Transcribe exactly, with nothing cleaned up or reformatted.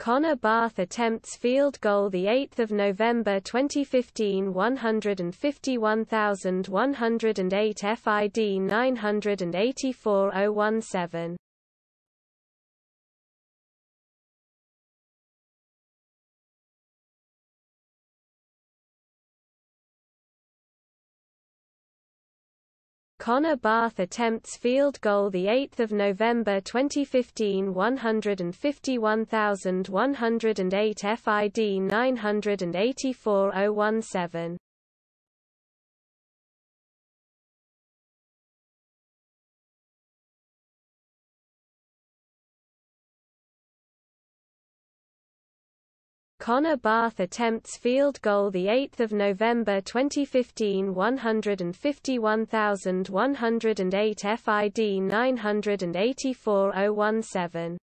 Connor Barth attempts field goal the eighth of November twenty fifteen, one hundred fifty-one thousand one hundred eight F I D nine eight four oh one seven. Connor Barth attempts field goal the eighth of November twenty fifteen, one hundred fifty-one thousand one hundred eight F I D nine eight four oh one seven. Connor Barth attempts field goal the eighth of November twenty fifteen, one hundred fifty-one thousand one hundred eight F I D nine eight four oh one seven.